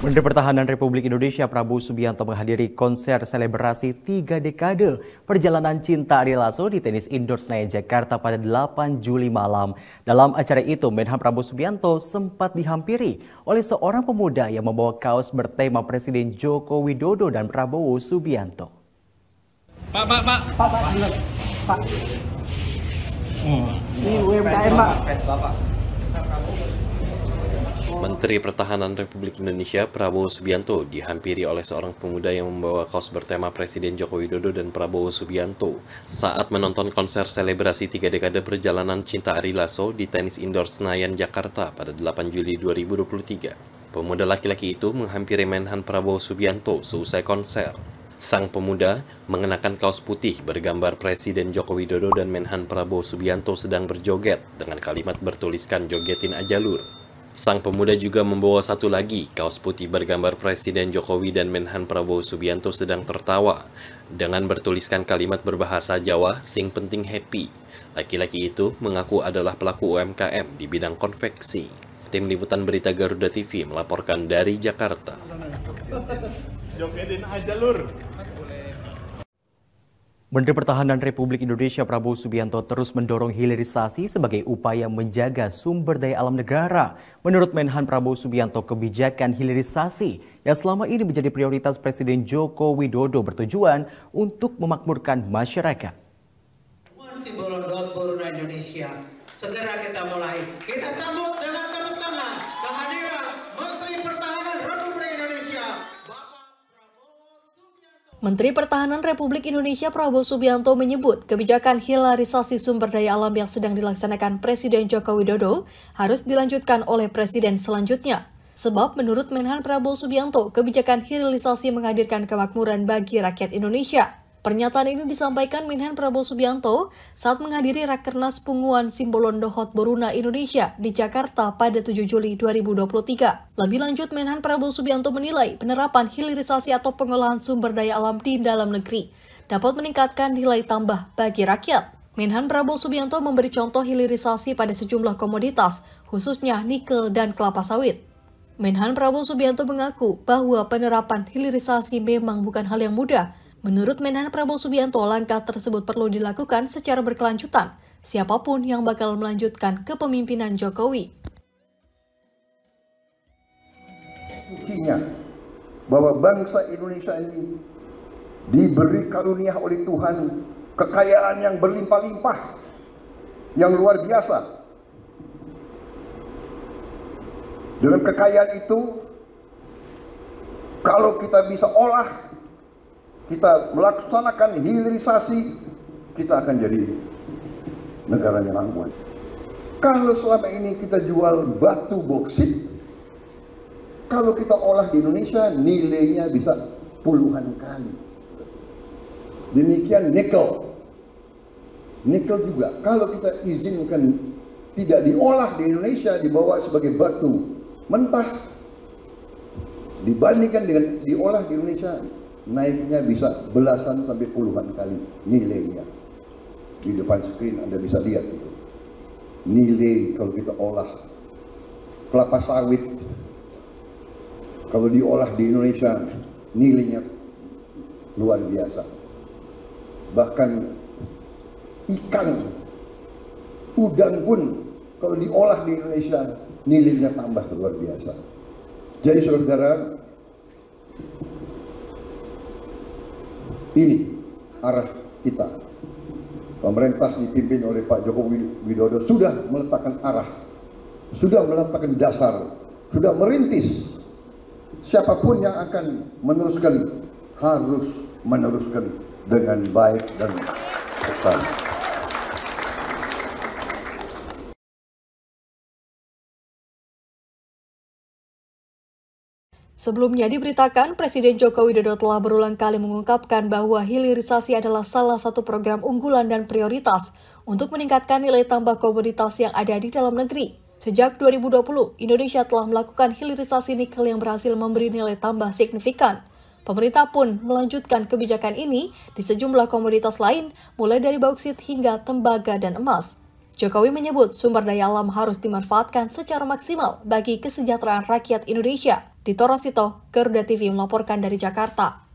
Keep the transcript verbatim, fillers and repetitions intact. Menteri Pertahanan Republik Indonesia Prabowo Subianto menghadiri konser selebrasi tiga dekade perjalanan cinta Ari Lasso di Tennis Indoor Senayan, Jakarta pada delapan Juli malam. Dalam acara itu, Menhan Prabowo Subianto sempat dihampiri oleh seorang pemuda yang membawa kaos bertema Presiden Joko Widodo dan Prabowo Subianto. Pak, Pak, Pak, Pak, Pak, Pak, ini U M K M, Pak. Menteri Pertahanan Republik Indonesia Prabowo Subianto dihampiri oleh seorang pemuda yang membawa kaos bertema Presiden Joko Widodo dan Prabowo Subianto saat menonton konser selebrasi tiga dekade perjalanan cinta Ari Lasso di Tennis Indoor Senayan, Jakarta pada delapan Juli dua ribu dua puluh tiga. Pemuda laki-laki itu menghampiri Menhan Prabowo Subianto seusai konser. Sang pemuda mengenakan kaos putih bergambar Presiden Joko Widodo dan Menhan Prabowo Subianto sedang berjoget dengan kalimat bertuliskan "Jogetin aja lur". Sang pemuda juga membawa satu lagi kaos putih bergambar Presiden Jokowi dan Menhan Prabowo Subianto sedang tertawa dengan bertuliskan kalimat berbahasa Jawa "Sing penting happy". Laki-laki itu mengaku adalah pelaku U M K M di bidang konveksi. Tim liputan berita Garuda T V melaporkan dari Jakarta. Jogetin aja lur. Menteri Pertahanan Republik Indonesia Prabowo Subianto terus mendorong hilirisasi sebagai upaya menjaga sumber daya alam negara. Menurut Menhan Prabowo Subianto, kebijakan hilirisasi yang selama ini menjadi prioritas Presiden Joko Widodo bertujuan untuk memakmurkan masyarakat. Pungguan Simbolon Dohot Boruna Indonesia, segera kita mulai. Kita sambut dengan tepuk tangan kehadiran Menteri Pertahanan Republik Indonesia. Menteri Pertahanan Republik Indonesia Prabowo Subianto menyebut kebijakan hilirisasi sumber daya alam yang sedang dilaksanakan Presiden Joko Widodo harus dilanjutkan oleh Presiden selanjutnya. Sebab menurut Menhan Prabowo Subianto, kebijakan hilirisasi menghadirkan kemakmuran bagi rakyat Indonesia. Pernyataan ini disampaikan Menhan Prabowo Subianto saat menghadiri Rakernas Pungguan Simbolon Dohot Boruna Indonesia di Jakarta pada tujuh Juli dua ribu dua puluh tiga. Lebih lanjut, Menhan Prabowo Subianto menilai penerapan hilirisasi atau pengolahan sumber daya alam di dalam negeri dapat meningkatkan nilai tambah bagi rakyat. Menhan Prabowo Subianto memberi contoh hilirisasi pada sejumlah komoditas, khususnya nikel dan kelapa sawit. Menhan Prabowo Subianto mengaku bahwa penerapan hilirisasi memang bukan hal yang mudah. Menurut Menhan Prabowo Subianto, langkah tersebut perlu dilakukan secara berkelanjutan. Siapapun yang bakal melanjutkan kepemimpinan Jokowi. Buktinya bahwa bangsa Indonesia ini diberi karunia oleh Tuhan kekayaan yang berlimpah-limpah, yang luar biasa. Dengan kekayaan itu, kalau kita bisa olah, kita melaksanakan hilirisasi, kita akan jadi negara yang anggun. Kalau selama ini kita jual batu boksit, kalau kita olah di Indonesia, nilainya bisa puluhan kali. Demikian nikel. Nikel juga, kalau kita izinkan tidak diolah di Indonesia, dibawa sebagai batu mentah, dibandingkan dengan diolah di Indonesia, naiknya bisa belasan sampai puluhan kali nilainya. Di depan screen Anda bisa lihat itu. Nilai kalau kita olah kelapa sawit, kalau diolah di Indonesia, nilainya luar biasa. Bahkan ikan, udang pun kalau diolah di Indonesia, nilainya tambah luar biasa. Jadi saudara, ini arah kita. Pemerintah dipimpin oleh Pak Joko Widodo sudah meletakkan arah, sudah meletakkan dasar, sudah merintis. Siapapun yang akan meneruskan harus meneruskan dengan baik dan benar. Sebelumnya diberitakan, Presiden Joko Widodo telah berulang kali mengungkapkan bahwa hilirisasi adalah salah satu program unggulan dan prioritas untuk meningkatkan nilai tambah komoditas yang ada di dalam negeri. Sejak dua ribu dua puluh, Indonesia telah melakukan hilirisasi nikel yang berhasil memberi nilai tambah signifikan. Pemerintah pun melanjutkan kebijakan ini di sejumlah komoditas lain, mulai dari bauksit hingga tembaga dan emas. Jokowi menyebut sumber daya alam harus dimanfaatkan secara maksimal bagi kesejahteraan rakyat Indonesia. Dito Rosito, Garuda T V melaporkan dari Jakarta.